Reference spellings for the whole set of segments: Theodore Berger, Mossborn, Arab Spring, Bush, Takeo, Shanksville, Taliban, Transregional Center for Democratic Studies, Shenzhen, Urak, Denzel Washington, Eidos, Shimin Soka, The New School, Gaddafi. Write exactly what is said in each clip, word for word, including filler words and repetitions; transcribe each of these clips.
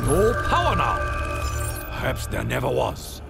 no power now. Perhaps there never was.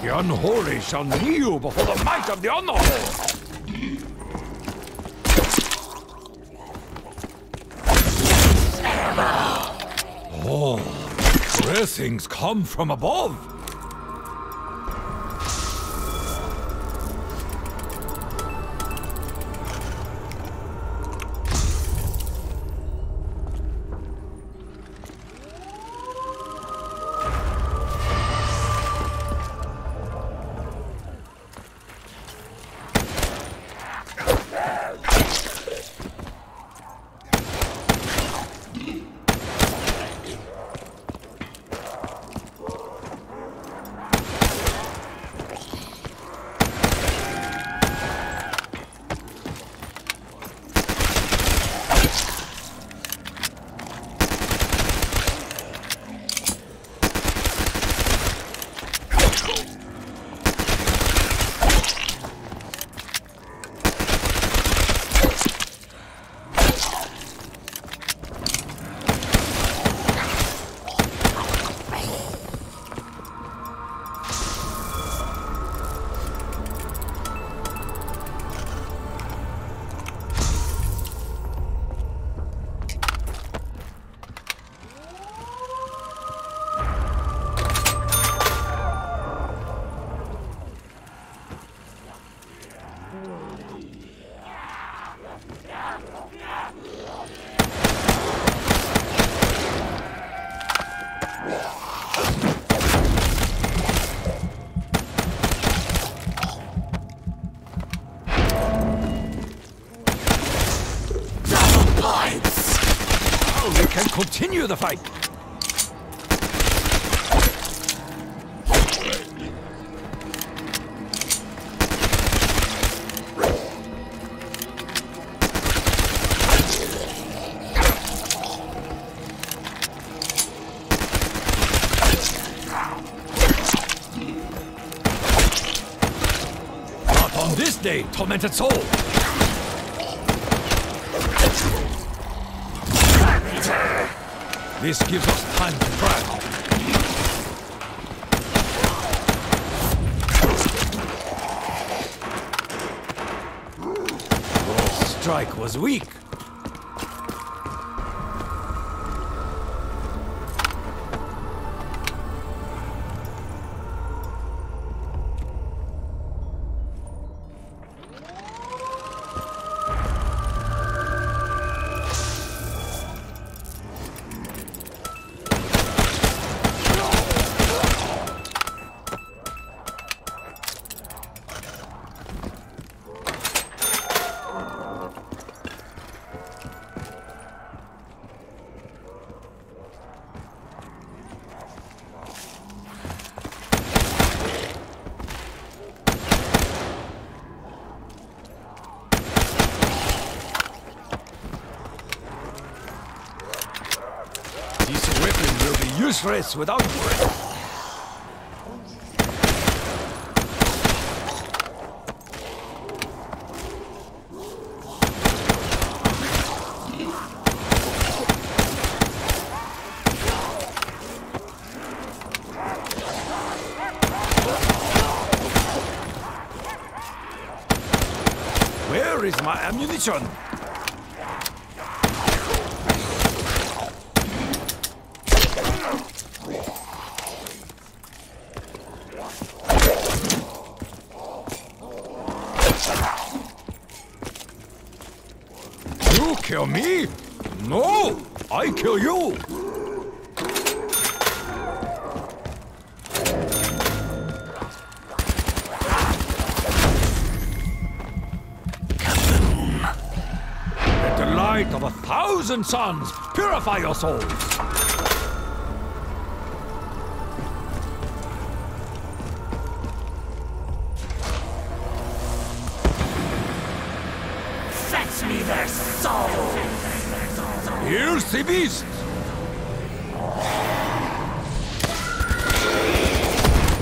The unholy shall kneel before the might of the unholy! Oh, blessings come from above! Continue the fight! Not on this day, tormented soul! This gives us time to try. The strike was weak. Useless without work. Where is my ammunition? You kill me? No! I kill you! Of a thousand suns, purify your souls. Fetch me their souls. Here's the beast.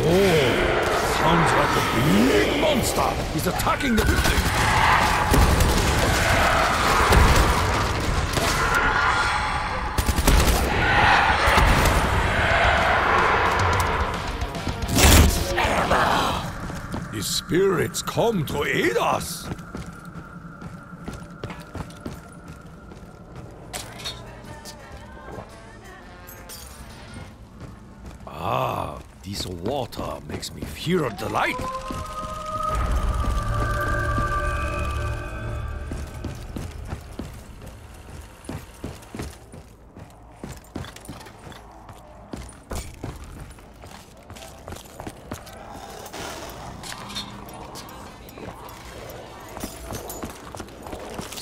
Oh, sounds like a big monster. He's attacking the building. Spirits come to aid us! Ah, this water makes me fear the light!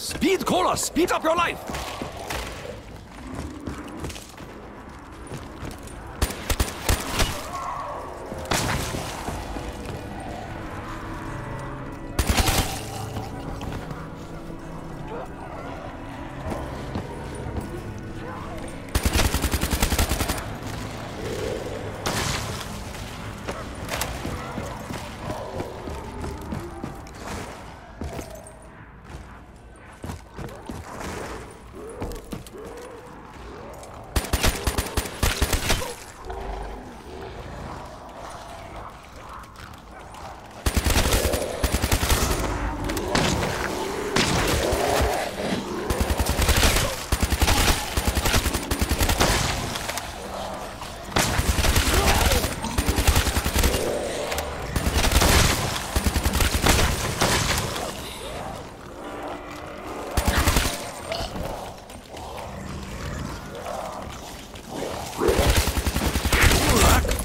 Speed Cola, speed up your life!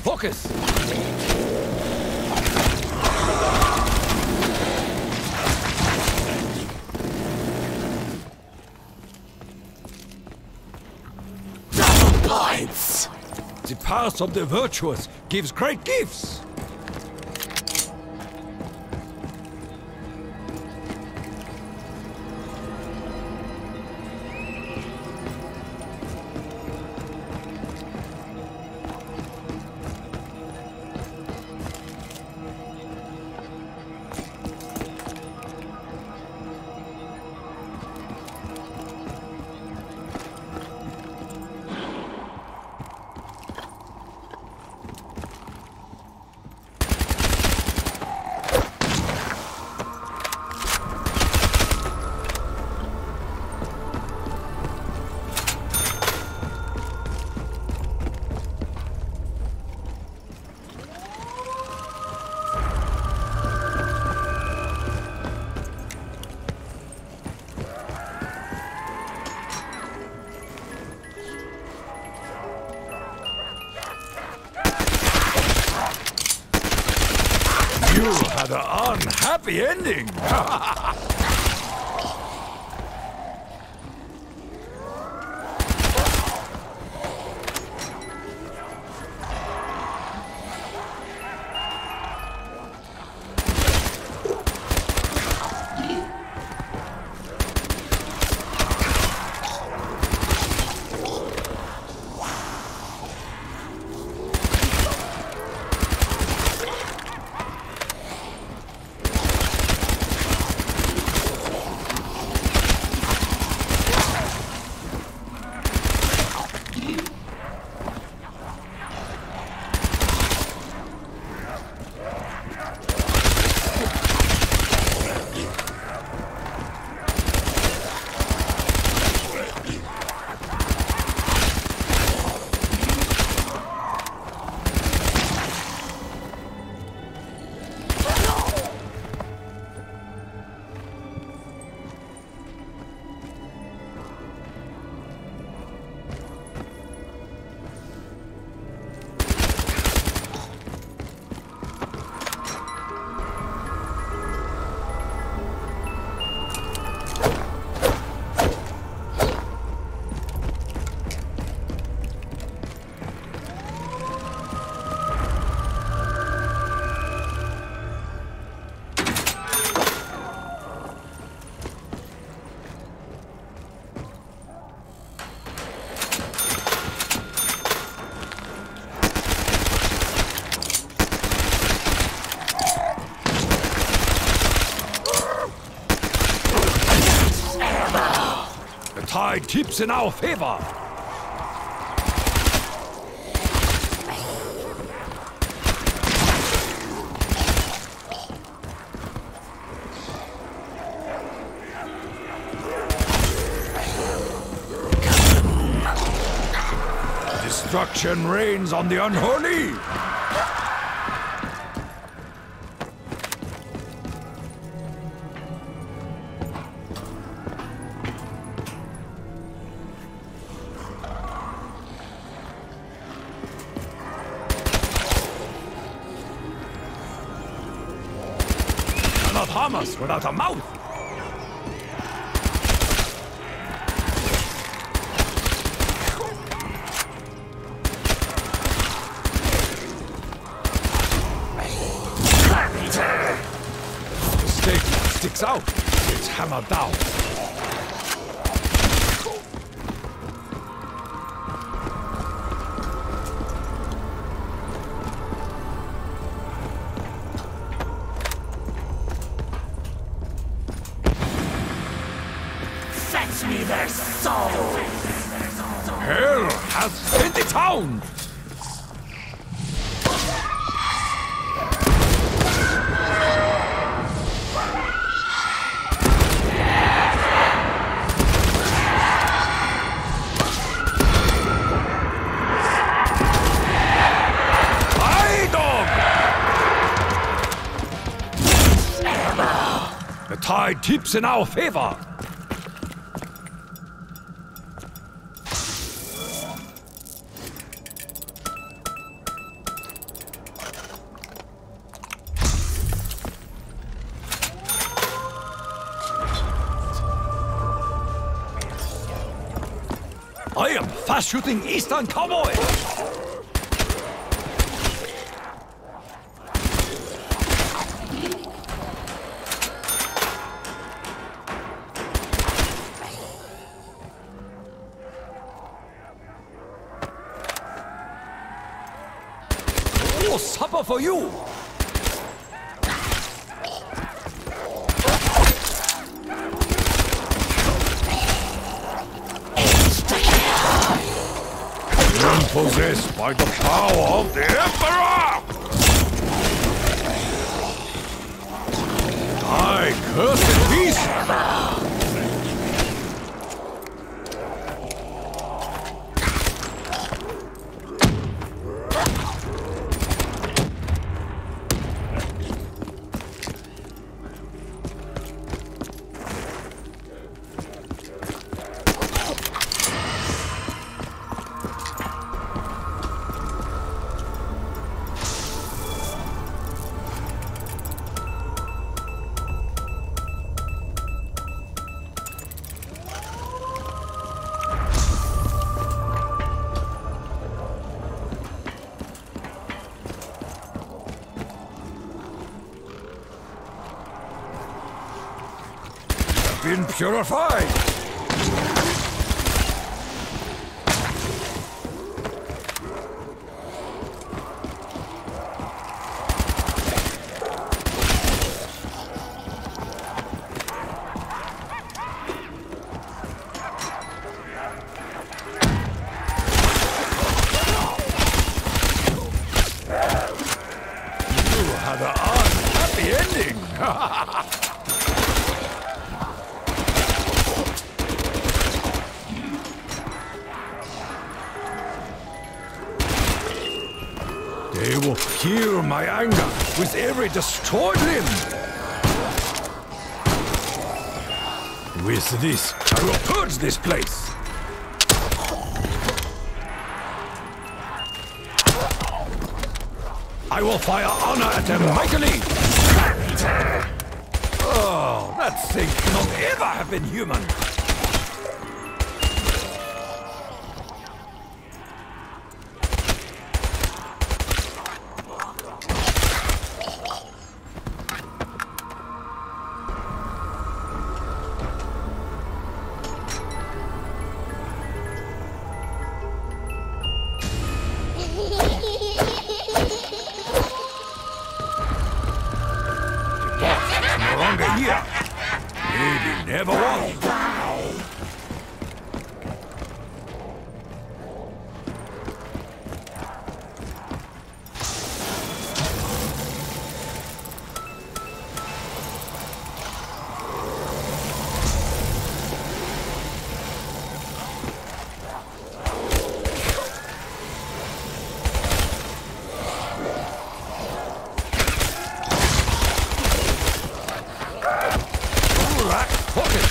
Focus! Points. The path of the virtuous gives great gifts! You had an unhappy ending! tide tips in our favor. Destruction reigns on the unholy. Without a mouth! The stake sticks out, it's hammered down. Tips in our favor. I am fast shooting Eastern Cowboy. For you. I'm possessed by the power of the Emperor. I curse the beast. Been purified. You had an unhappy ending. They will kill my anger with every destroyed limb! With this, I will purge this place! I will fire honor at them mightily! Oh, that thing cannot ever have been human! Here. Maybe never was. Urak, focus!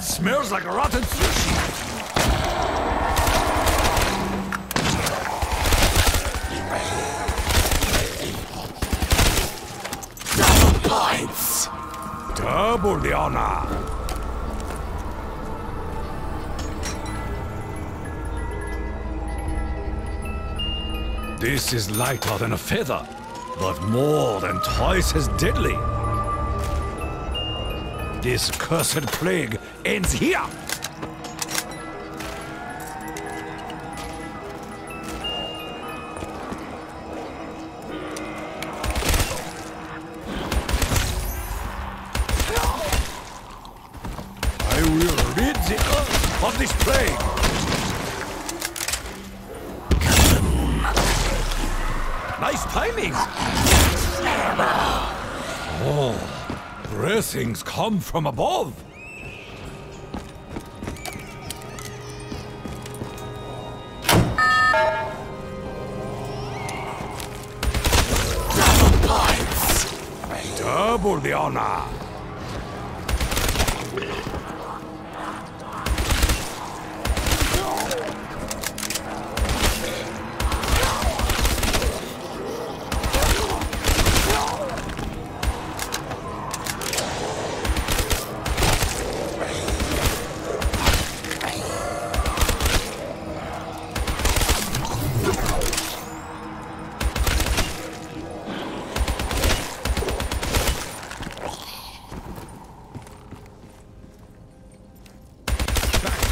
Smells like a rotten sushi! Double points! Double the honor! This is lighter than a feather, but more than twice as deadly. This cursed plague ends here! I will rid the earth of this plague! Nice timing! Oh. Blessings come from above! Double points! Double the honor!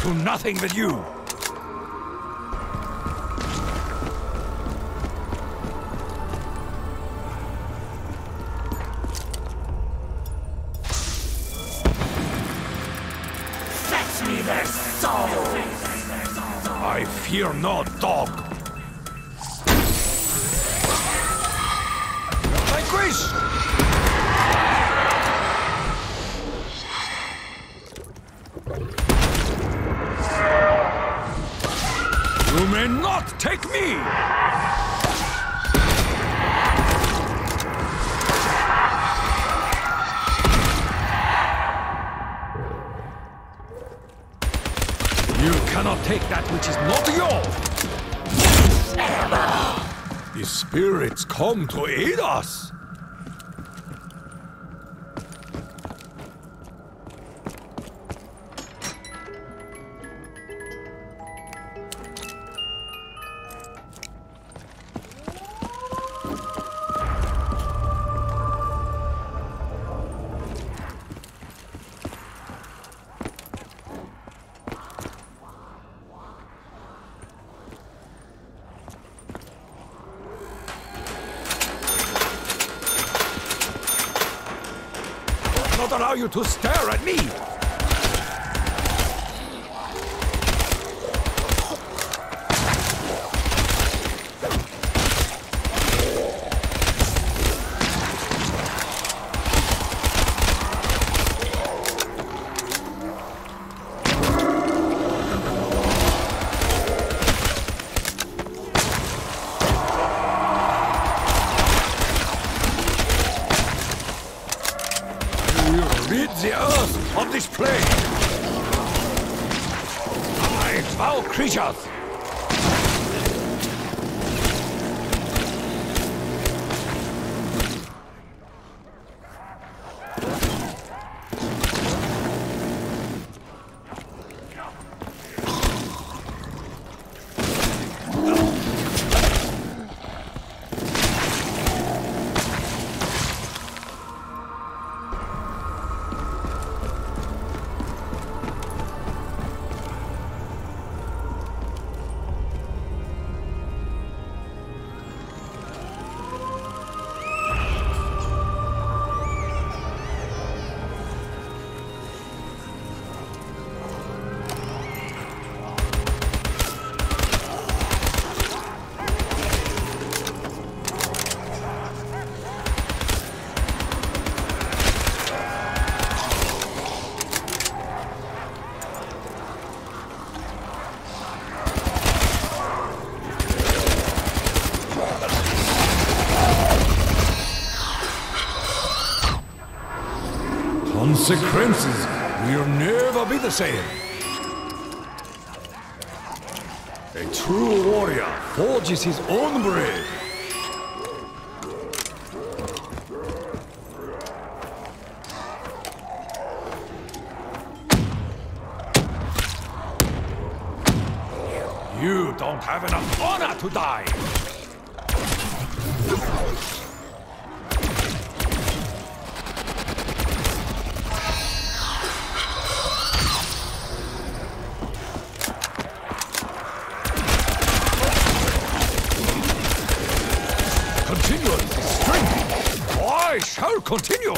To nothing but you! Fetch me their soul! I fear no dog! My grace! You may not take me! You cannot take that which is not yours! The spirits come to aid us! Not allow you to stare at me! Rid the earth of this plague! I foul creatures! Consequences will never be the same. A true warrior forges his own brave. You don't have enough honor to die! Continue this strength! I shall continue!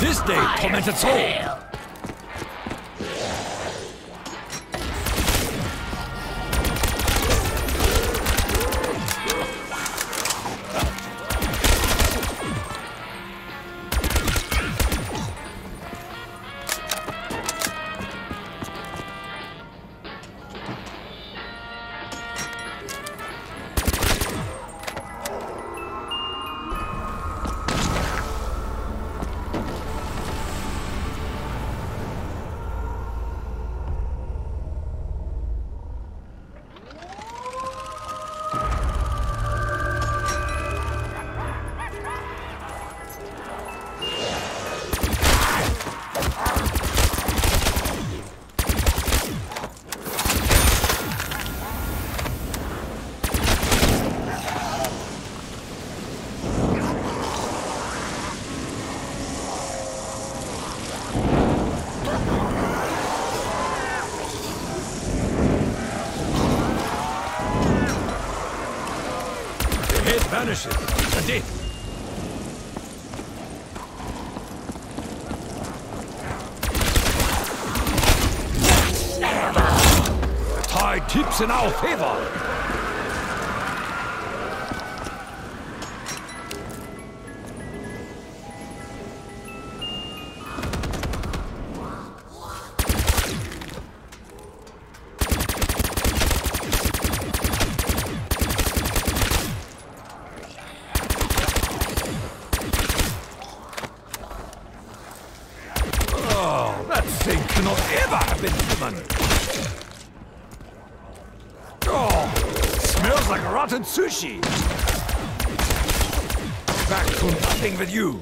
This day, tormented soul! Vanishes. The death. The tide tips in our favor. Sushi! Back to nothing with you!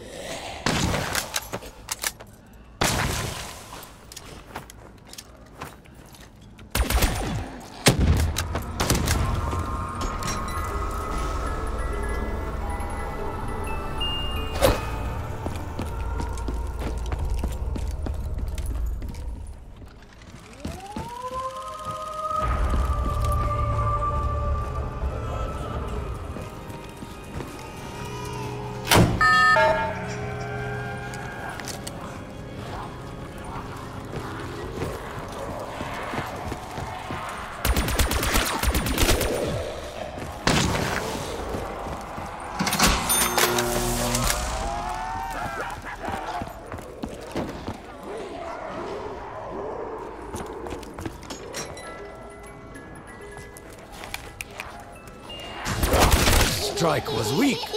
Strike was weak. The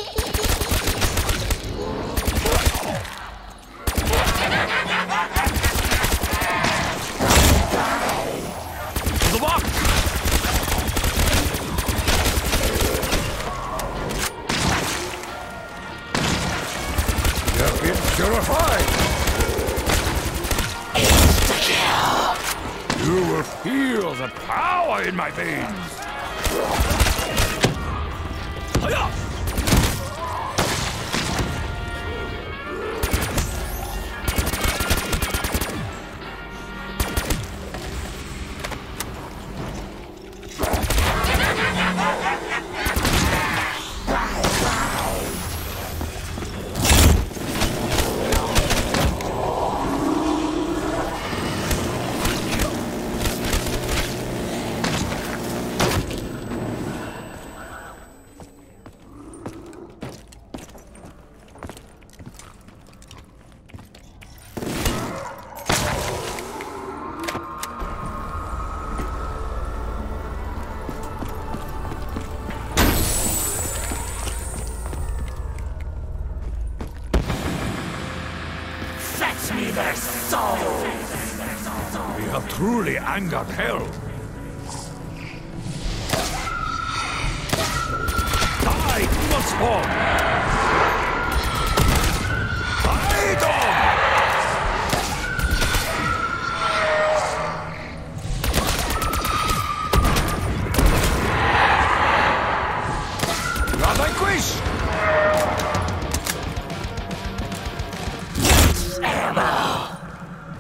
box. You have been purified. It's Takeo. You will feel the power in my veins. truly angered hell. Die, Mossborn! Eidon!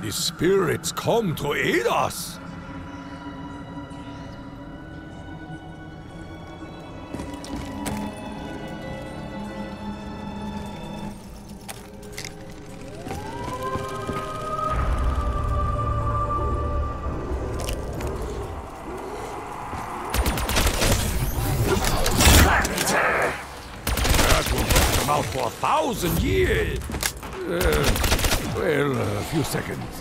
The spirits come to Eidos. That will knock them out for a thousand years. Uh, Well, a few seconds.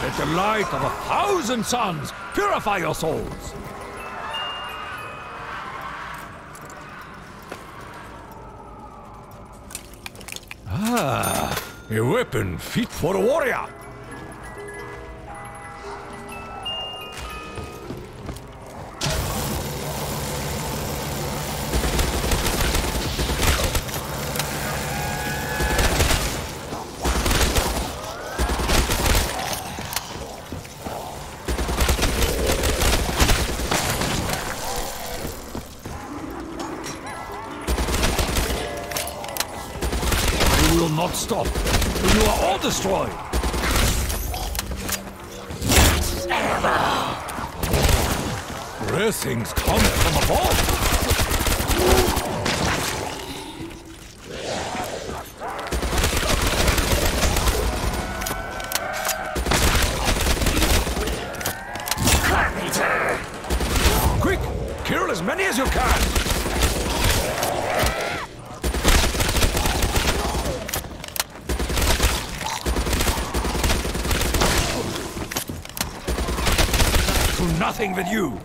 Let the light of a thousand suns purify your souls. Ah, a weapon fit for a warrior. Not stop. You are all destroyed. Blessings come from above. Quick, kill as many as you can. Nothing but you.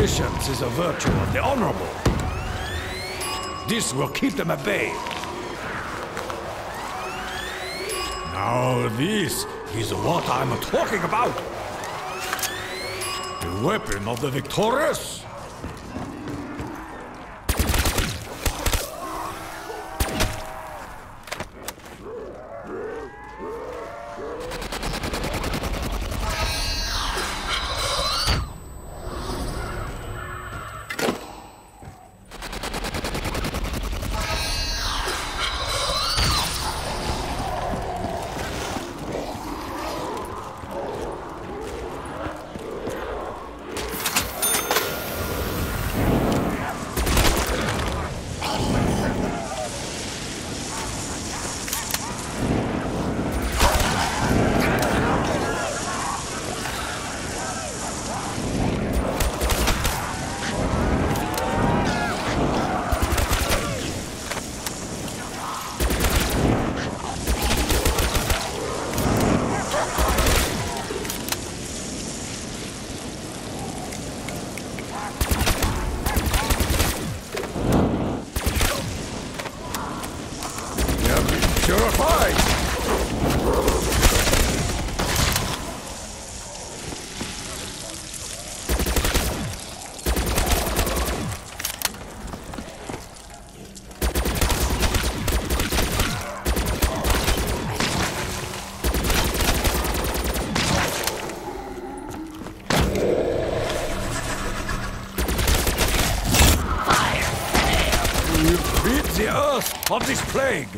Patience is a virtue of the honorable. This will keep them at bay. Now this is what I'm talking about. The weapon of the victorious. of this plague!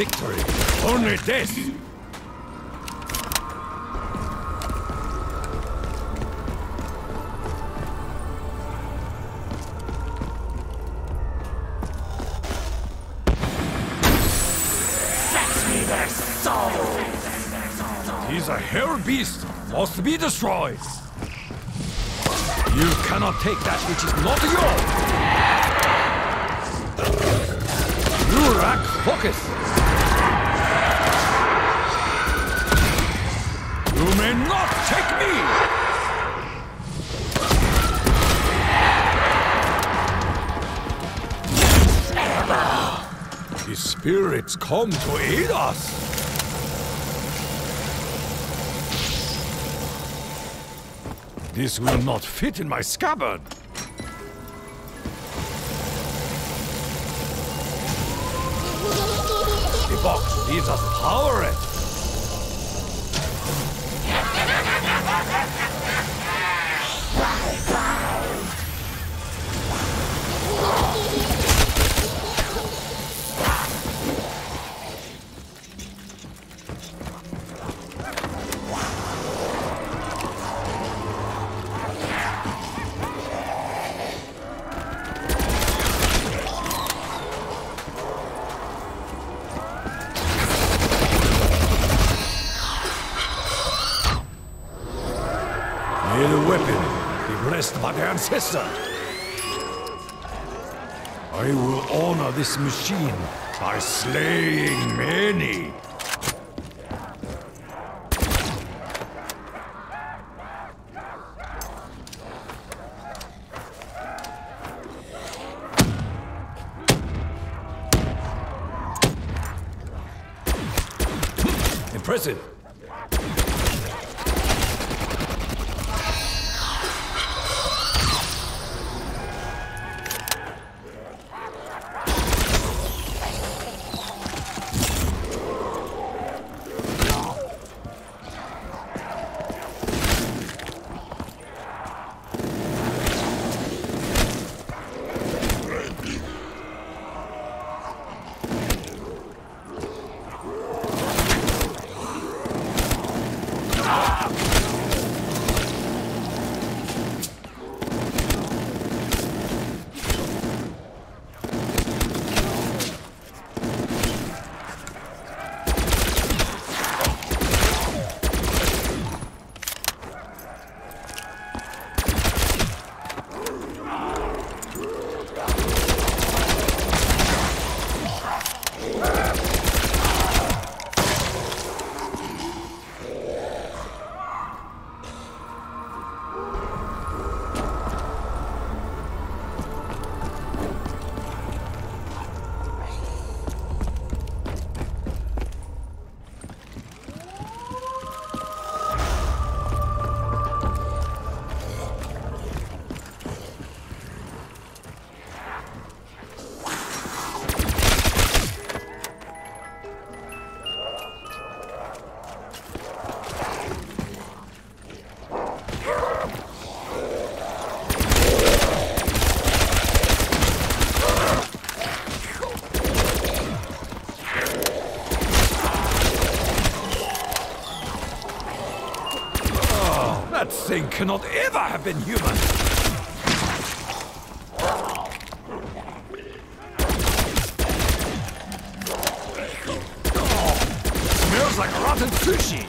Victory, only death. Fetch me their souls. He's a hell beast, must be destroyed. You cannot take that which is not yours. Urak, focus. You may not take me! The spirits come to aid us! This will not fit in my scabbard! The box leaves us powerless! Sister, I will honor this machine by slaying many. Impressive. cannot ever have been human! Smells like rotten sushi!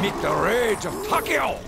Meet the rage of Takeo!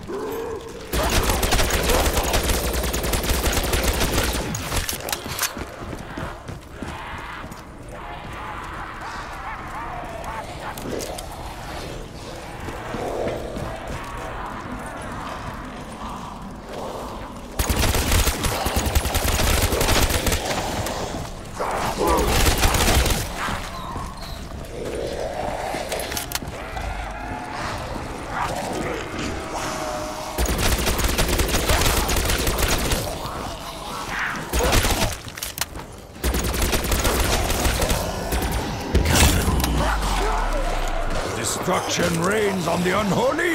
Destruction reigns on the unholy!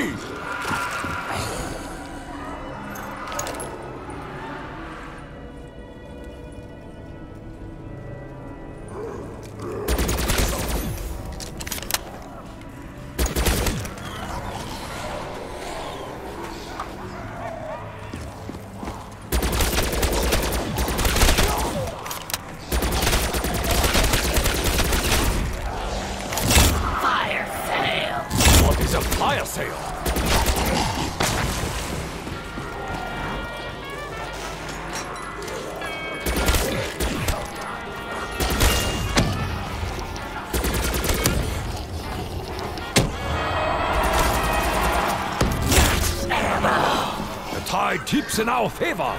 Tips in our favor.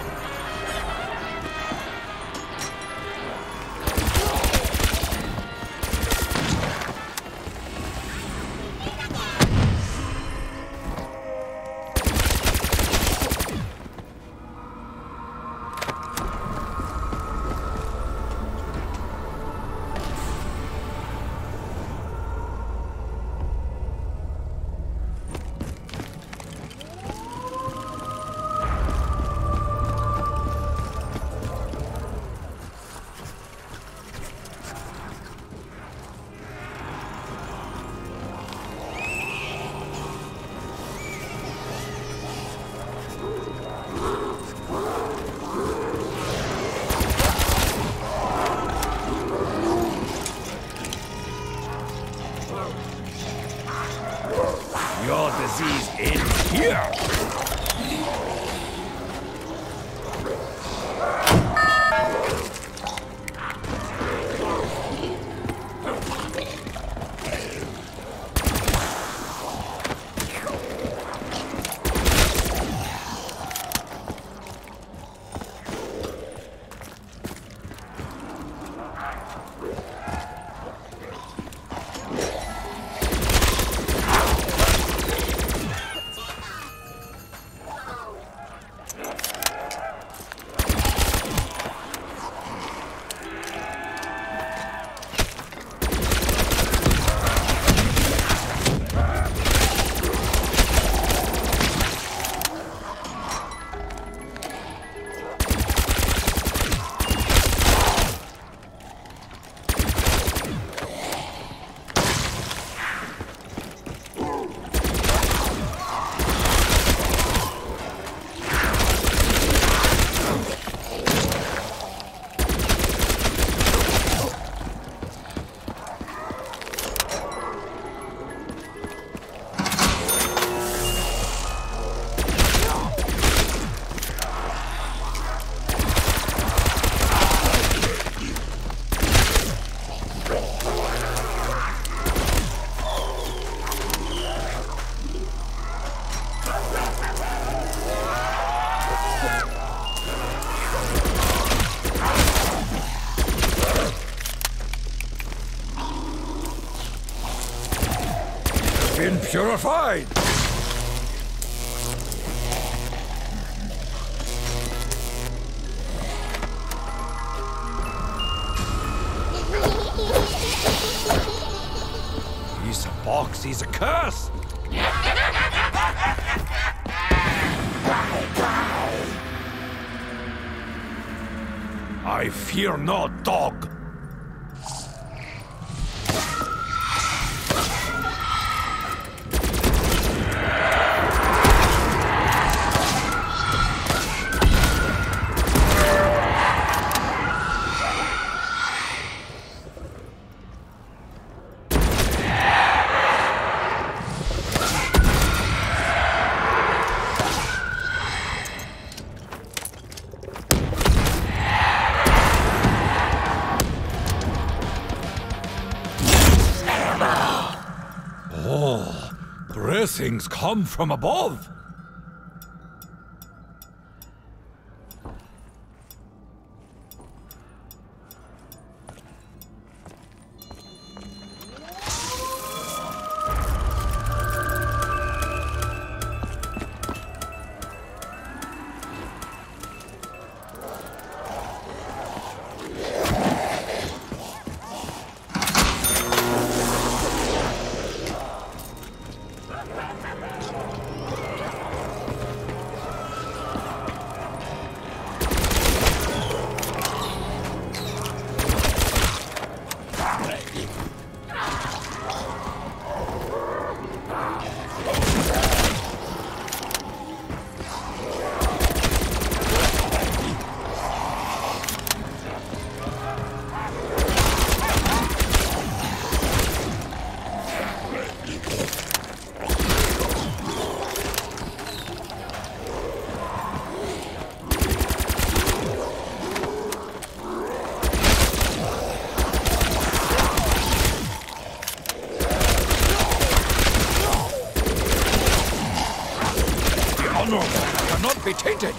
been purified! He's a box, he's a curse! I fear no dog! Things come from above. Tainted.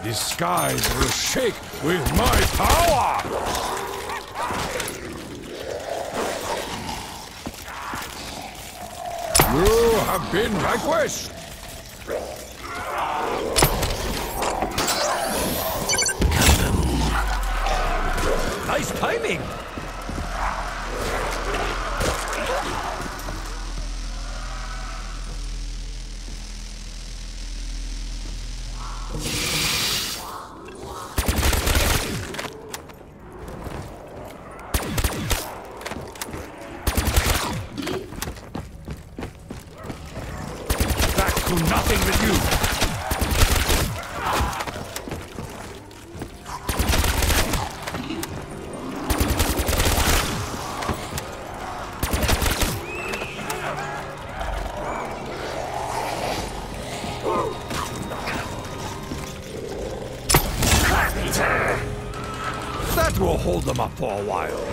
The skies will shake with my power! You have been vanquished! Nice timing! That will hold them up for a while.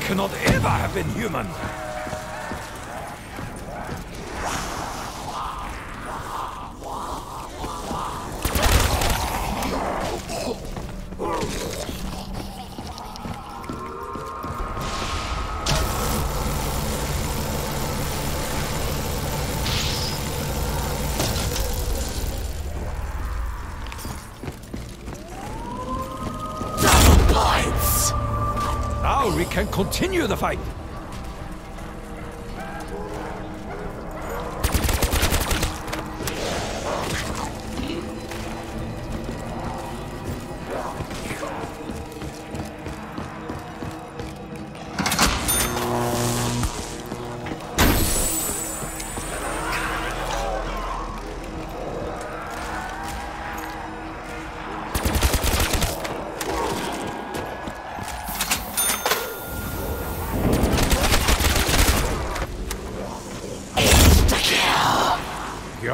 Cannot ever have been human. Can continue the fight.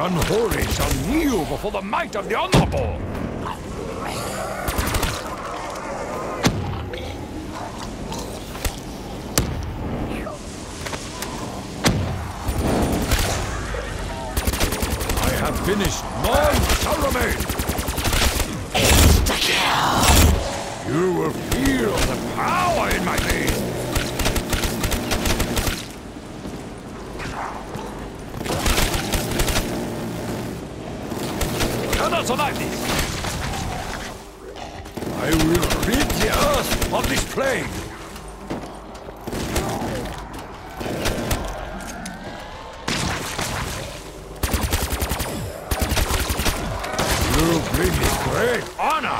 Unholy shall kneel before the might of the honorable! I have finished. None shall remain! It's Takeo! You will feel the power in my veins! Survive this. I will rid the earth of this plague. You bring me great honor.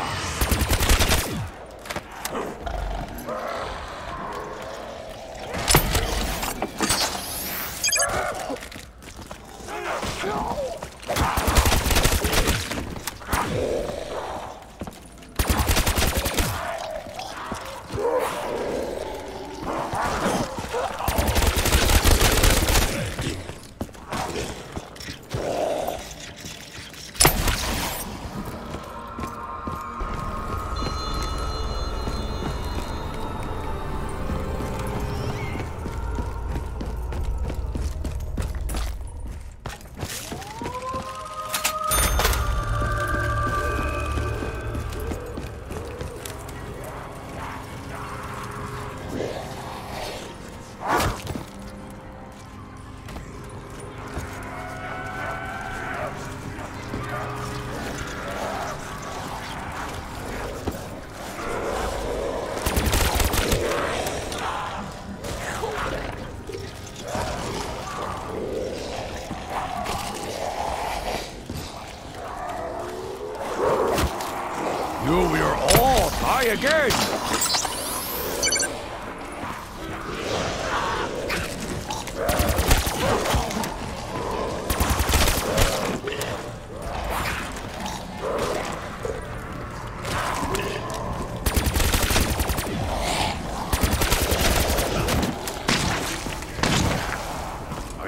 Again! I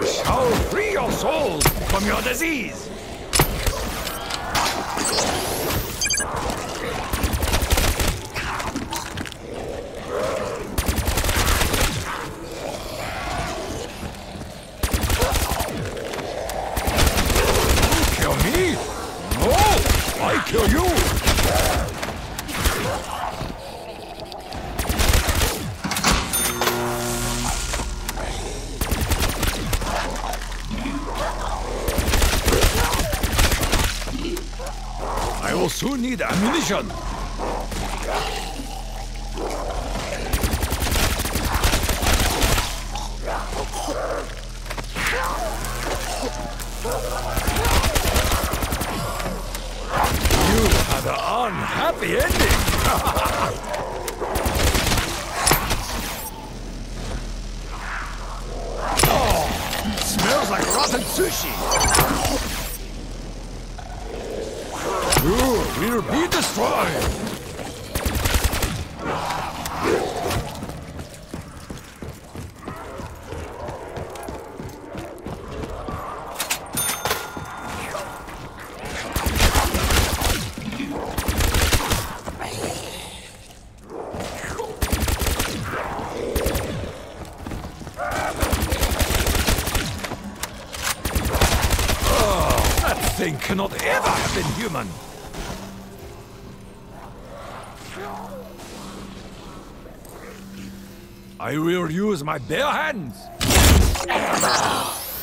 shall free your souls from your disease! Those who need ammunition. You had an unhappy ending. Smells like rotten sushi! You will be destroyed! Cannot ever have been human. I will use my bare hands.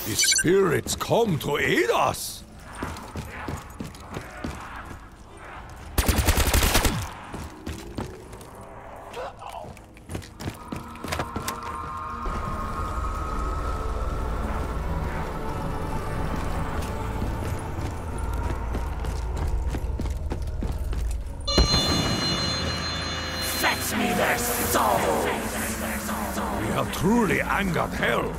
The spirits come to aid us. Truly angered hell.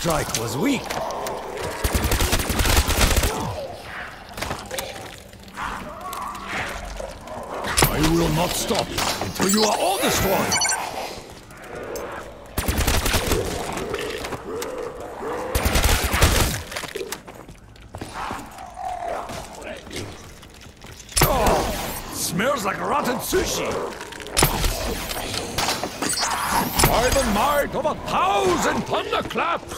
Strike was weak. I will not stop until you are all destroyed. Oh, smells like rotten sushi. By the might of a thousand thunderclaps.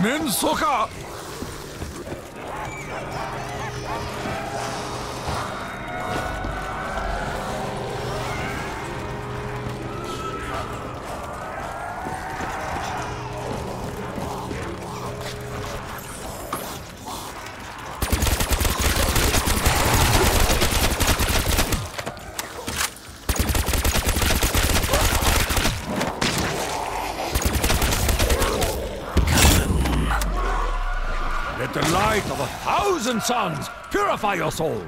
Shimin Soka! The light of a thousand suns purify your souls!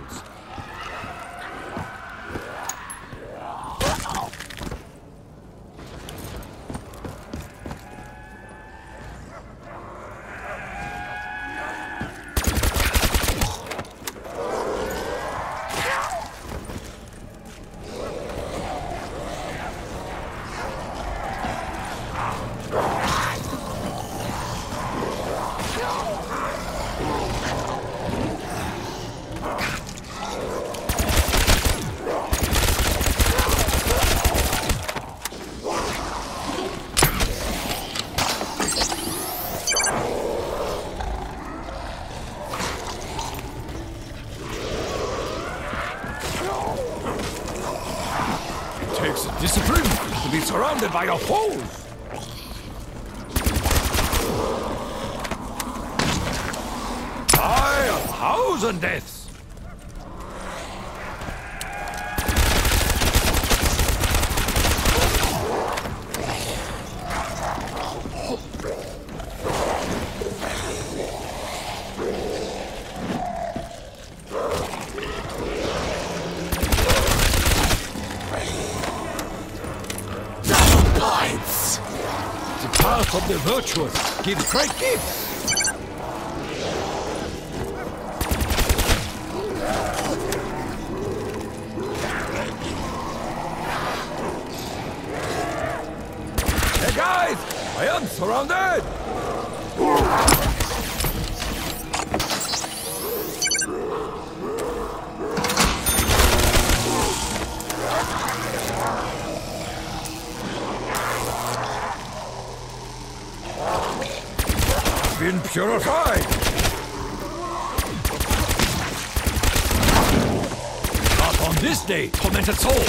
Discipline to be surrounded by your foes! By a thousand deaths! The path of the virtuous gives great gifts. Hey guys, I am surrounded. Been purified! Not on this day, tormented soul!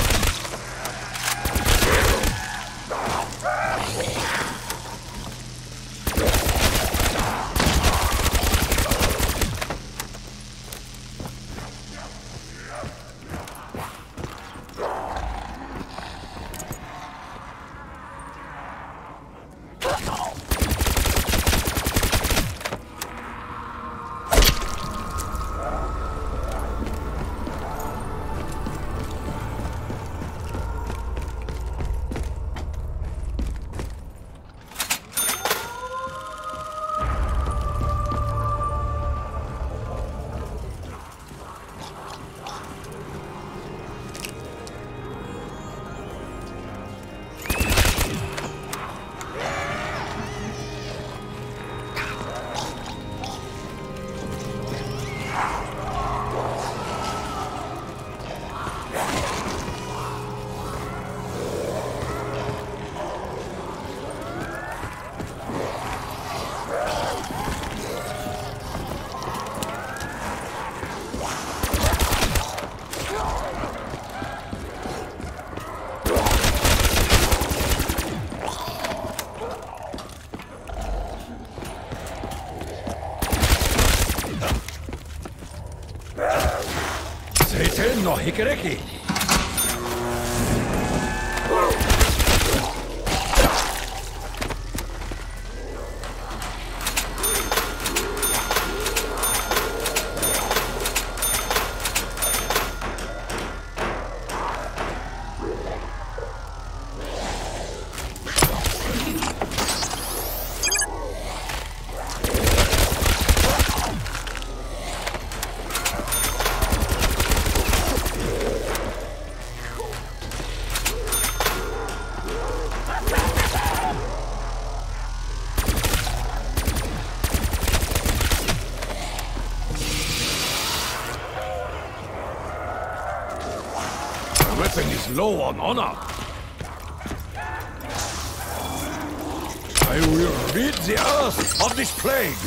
Satan no hikereki! Weapon is low on honor. I will rid the earth of this plague!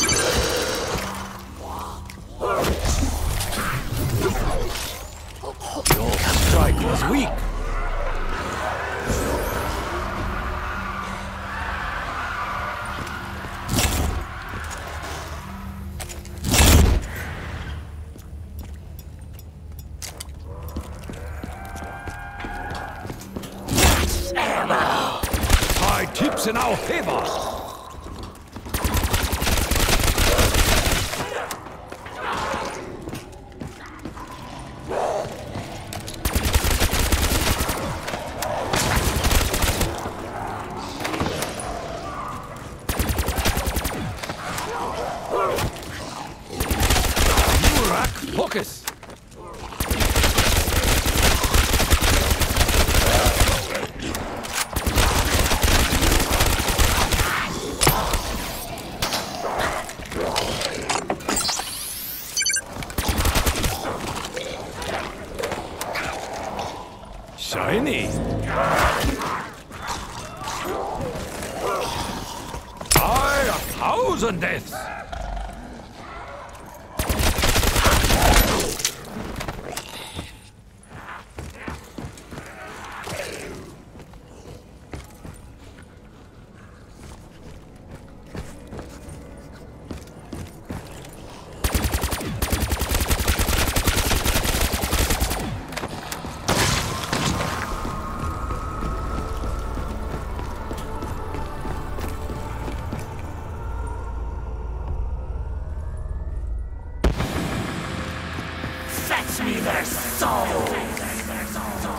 Your strike was weak! Tips in our favor. Urak, focus. Shiny! By a thousand deaths!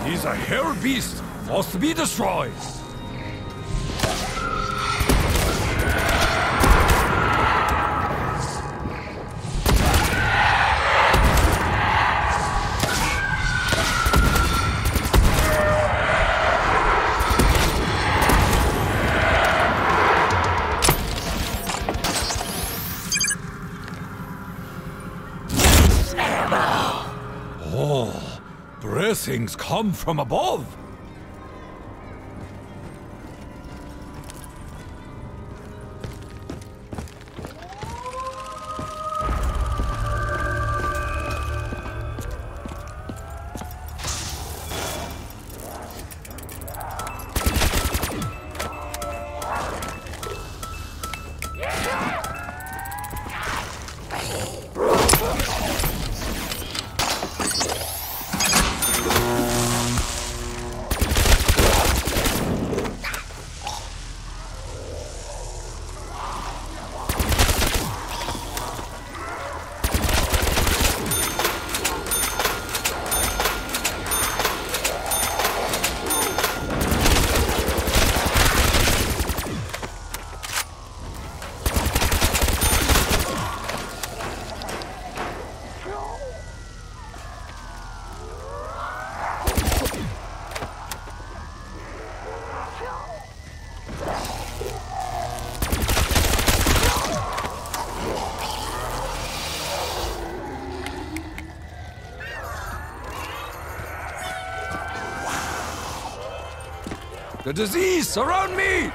He's a hell beast, must be destroyed. Blessings come from above. The disease surround me!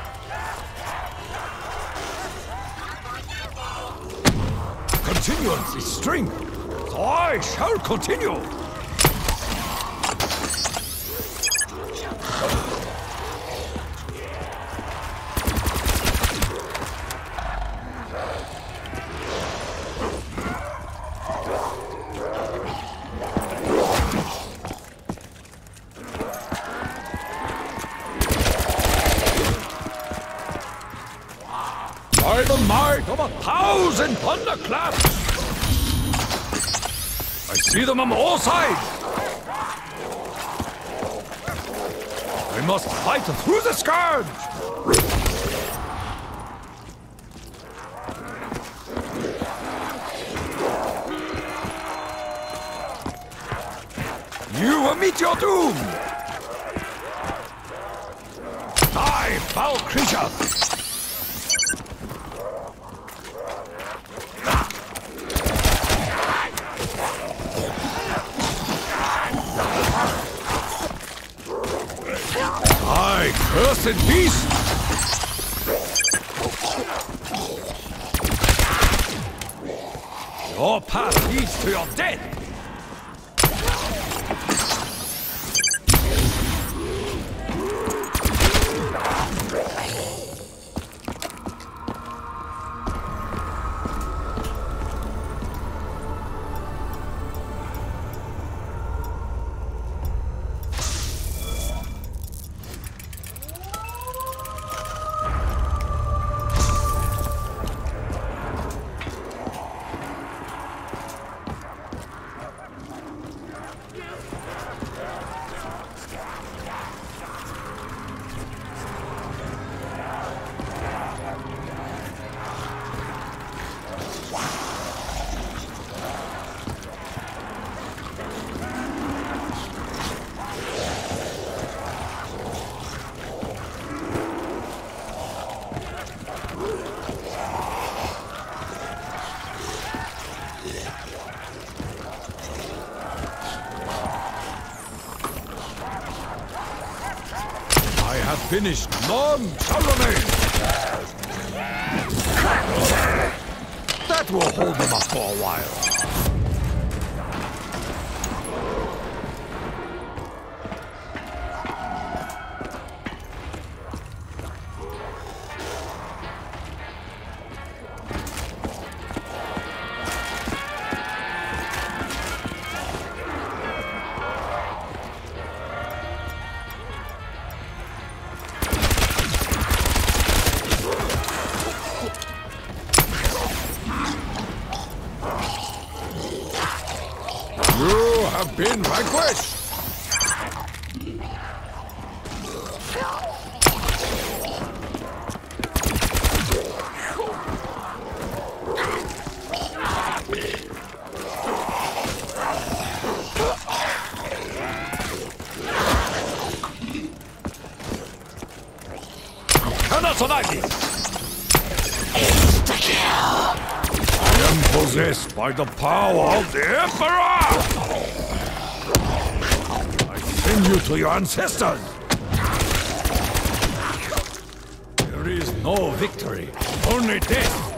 Continuance is strength, so I shall continue! By the might of a thousand thunderclaps! I see them on all sides! I must fight through the scourge! You will meet your doom! Die, foul creature! Cursed beast! Your path leads to your death! Finished, none shall remain! That will hold them up for a while. Been my quest! Takeo! I am possessed by the power of the Emperor! Send you to your ancestors! There is no victory, only death!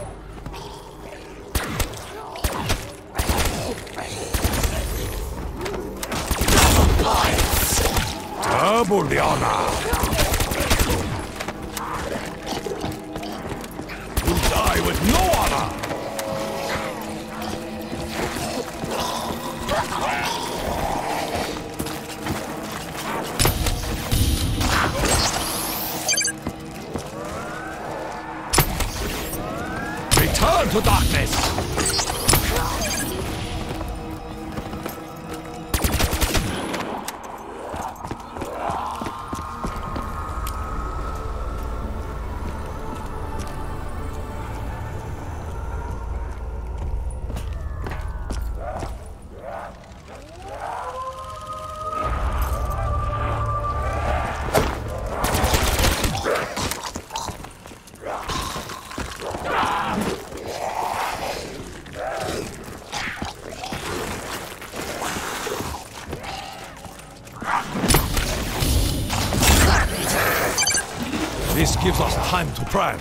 Double the honor! You die with no honor! Turn to darkness! This gives us time to prime.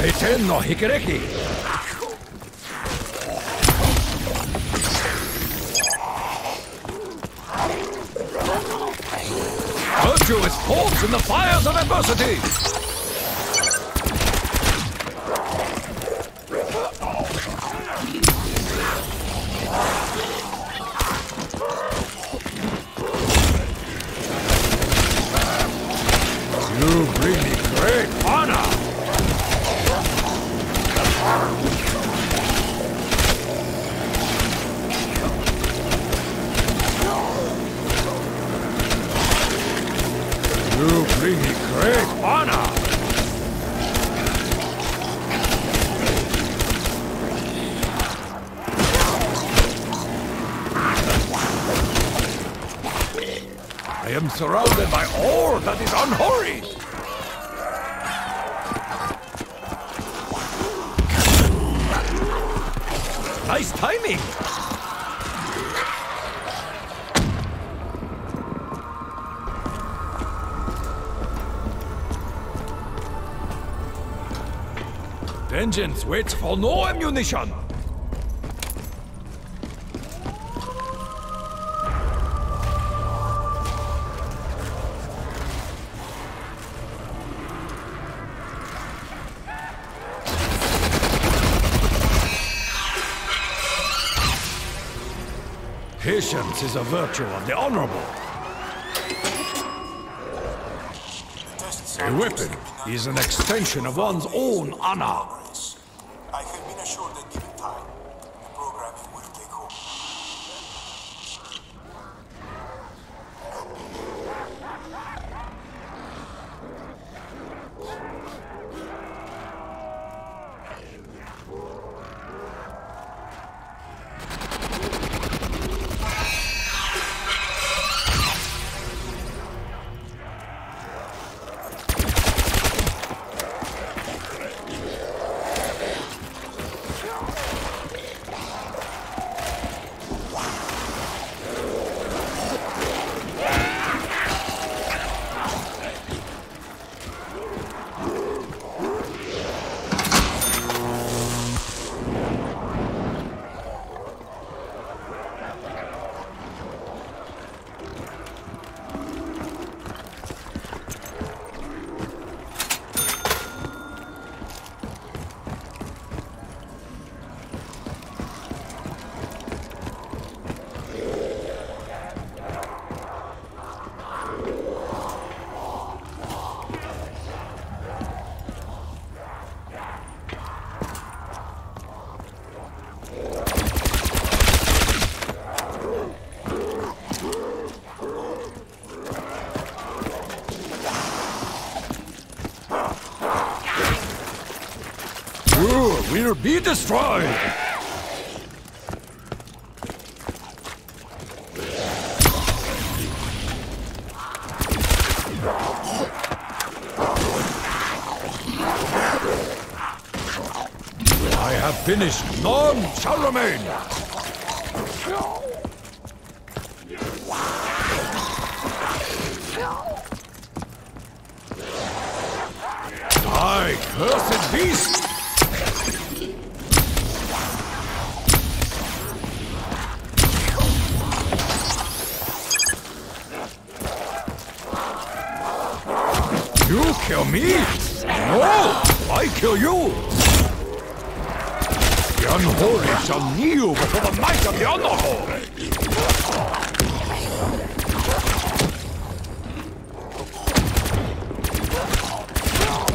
Eiten no Hikereki! Virtue is forged in the fires of adversity! I am surrounded by all that is unholy! Nice timing! Vengeance waits for no ammunition! Patience is a virtue of the honorable. A weapon is an extension of one's own honor. I have been assured that given time, the programming will take We'll be destroyed! I have finished. None shall remain! Die, cursed beast! Kill me? No! I kill you! The unholy shall kneel before the might of the unholy!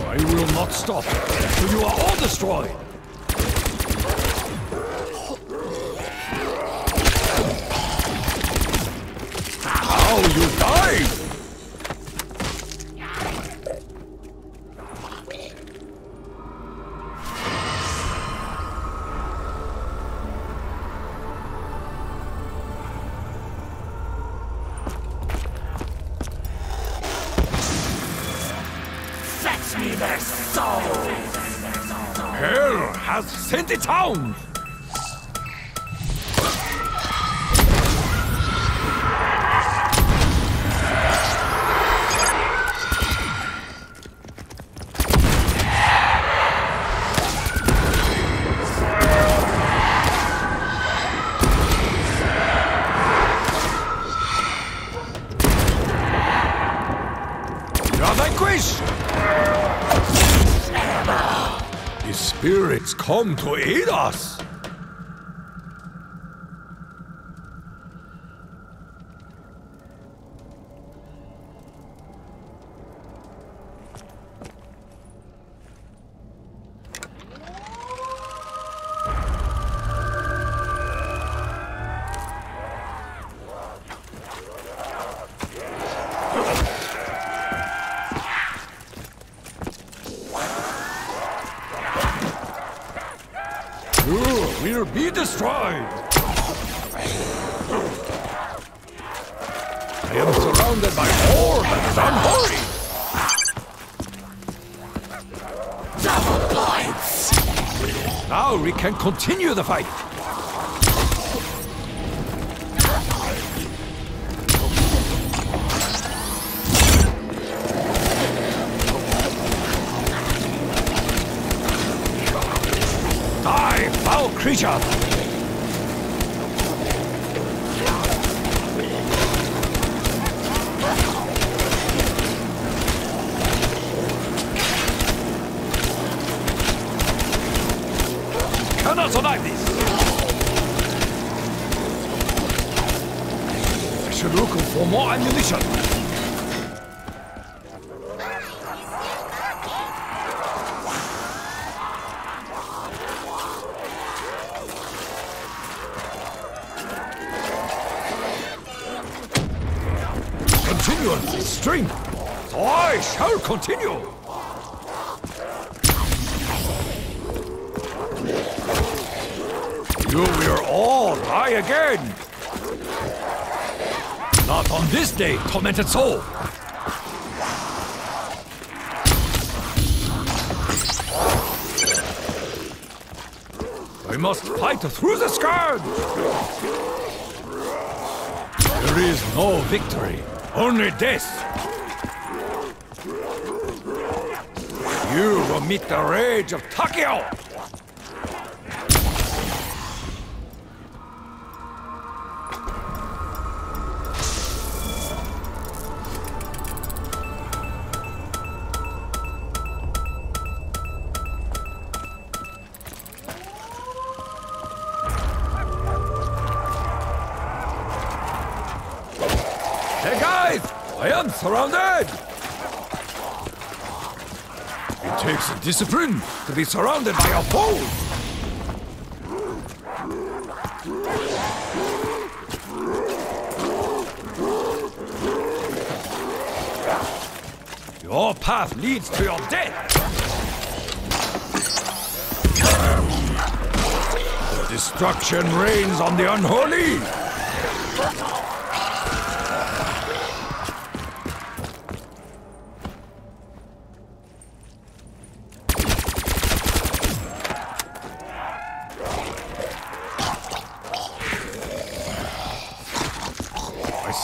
I will not stop until you are all destroyed! How you die! Send it down! Spirits come to Eidos! We'll be destroyed! I am surrounded by war that is unholy! Double blinds! Now we can continue the fight! creature! Cannot survive this! I should look for more ammunition! I shall continue! You will all die again! Not on this day, tormented soul! We must fight through the scourge! There is no victory, only death! You will meet the rage of Takeo! Hey guys! I am surrounded! It takes discipline to be surrounded by a foe! Your path leads to your death! Destruction reigns on the unholy!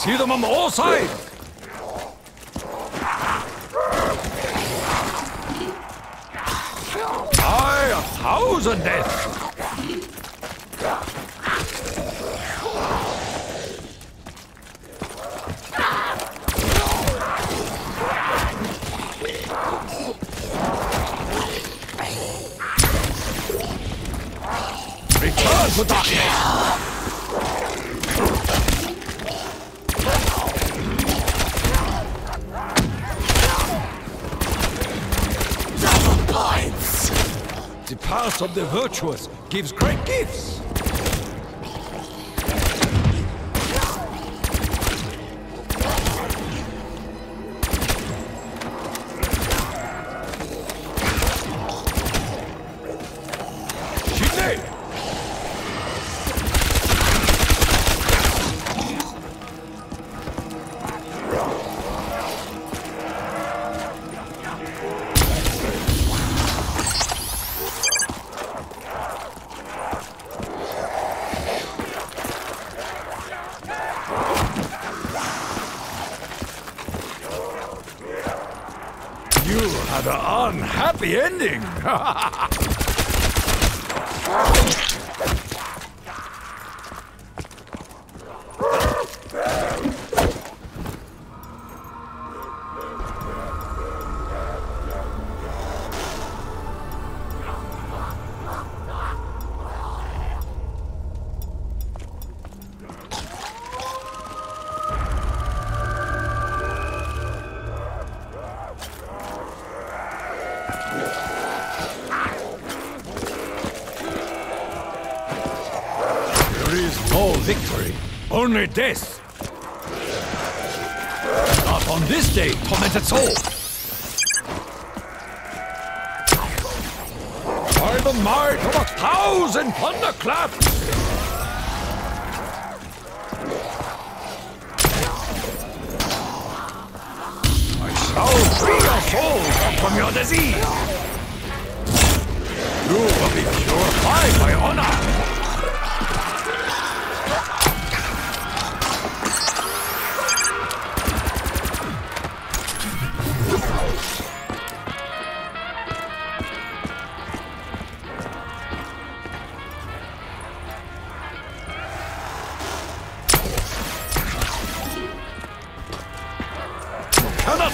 See them on all sides! Aye, a thousand deaths! Return to darkness! The path of the virtuous gives great gifts! An unhappy ending! Only death! Not on this day, tormented soul! By the might of a thousand thunderclaps! I shall free your soul from your disease! You will be purified by honor!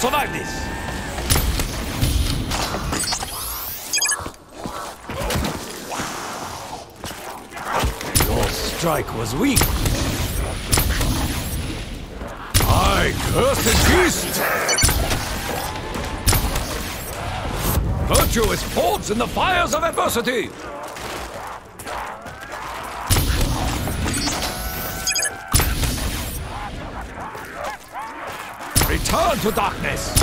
survive this. Your strike was weak. I curse the beast! Virtue is forged in the fires of adversity! Return to darkness!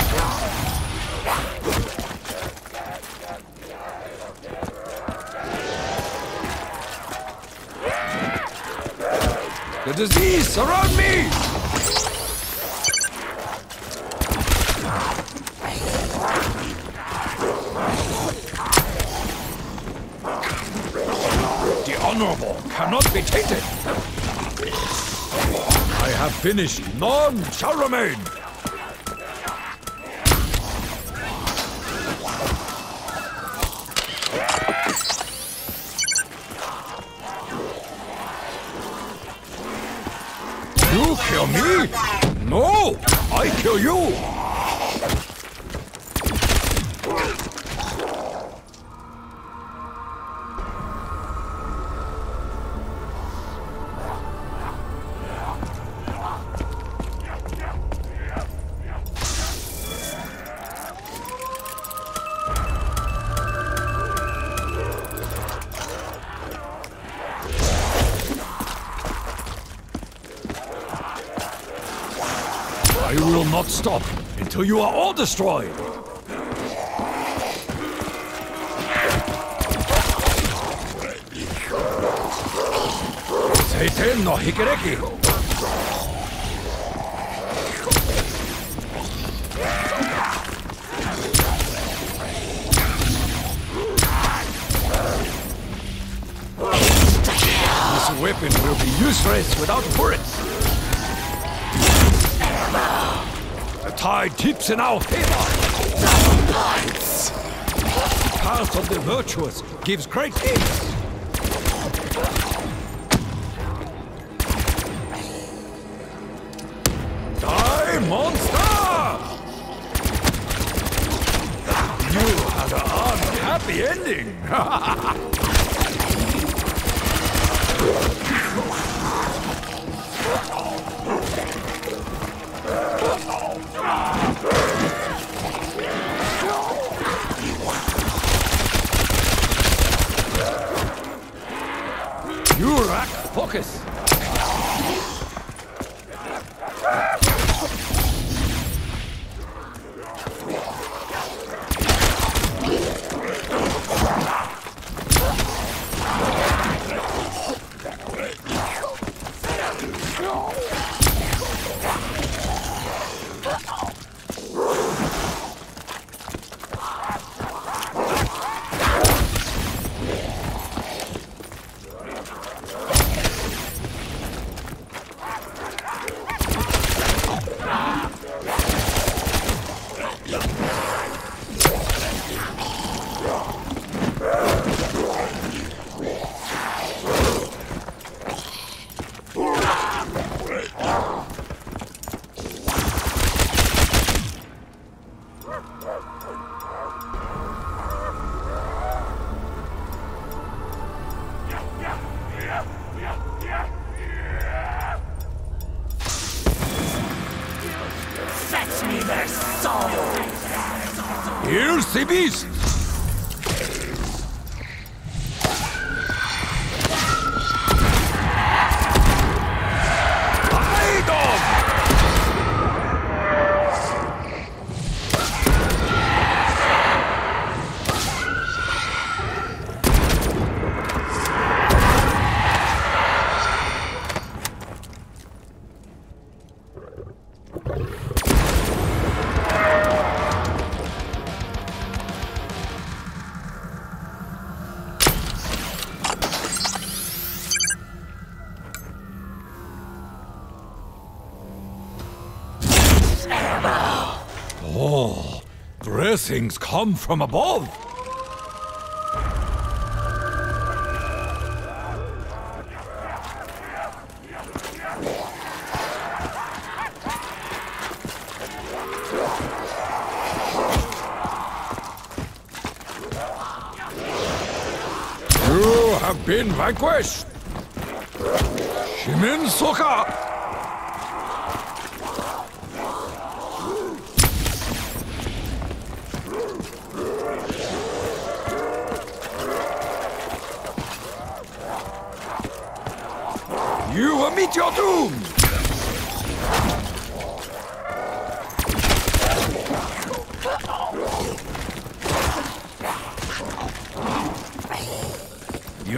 The disease surrounds me! Cannot be tainted. I have finished. None shall remain. You kill me? No, I kill you. I will not stop until you are all destroyed! Seiten no Hikereki! This weapon will be useless without bullets! The tide tips in our favor! Double points! The path of the virtuous gives great peace! Die, monster! You had an unhappy ending! Urak, focus! Here's the beast! Eidos! Oh, blessings come from above! been my quest. Shimin Soka! You will meet your doom!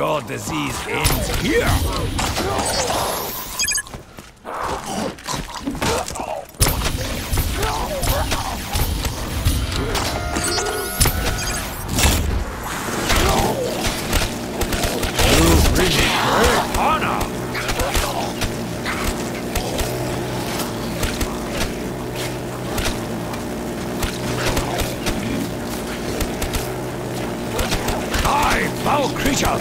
Your disease ends here! You bring great honor! I, foul creature!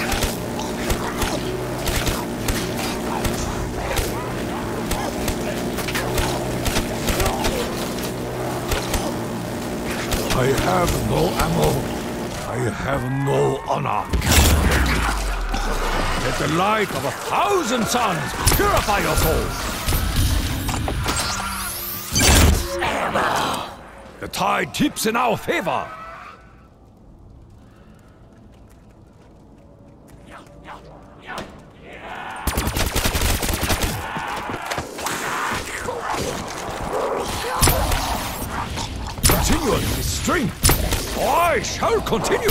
I have no ammo. I have no honor. Let the light of a thousand suns purify your soul. The tide tips in our favor. Strength. I shall continue.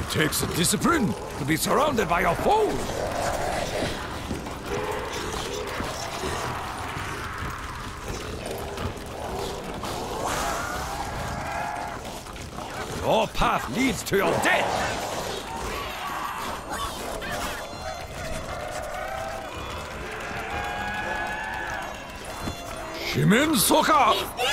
It takes a discipline to be surrounded by your foes. Your path leads to your death. Shimin Soka!